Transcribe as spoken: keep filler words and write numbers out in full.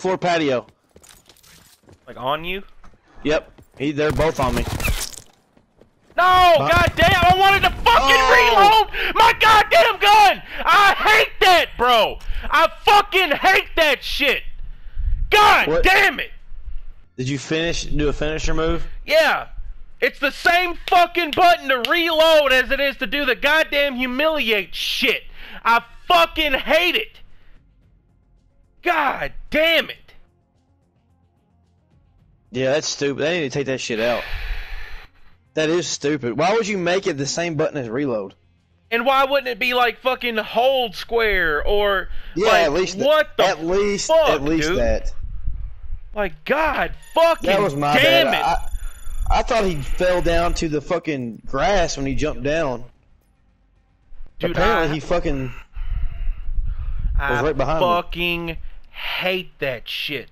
Floor patio. Like on you? Yep. He, they're both on me. No! Huh? God damn! I wanted to fucking oh. reload my goddamn gun! I hate that, bro! I fucking hate that shit! God what? damn it! Did you finish? Do a finisher move? Yeah! It's the same fucking button to reload as it is to do the goddamn humiliate shit! I fucking hate it! God damn it! Yeah, that's stupid. They need to take that shit out. That is stupid. Why would you make it the same button as reload? And why wouldn't it be like fucking hold square or yeah, like at least what the at least fuck, at least dude? that. Like God fucking that was my damn bad. it! I, I thought he fell down to the fucking grass when he jumped down. Dude, apparently I, he fucking was I right behind fucking me. hate that shit.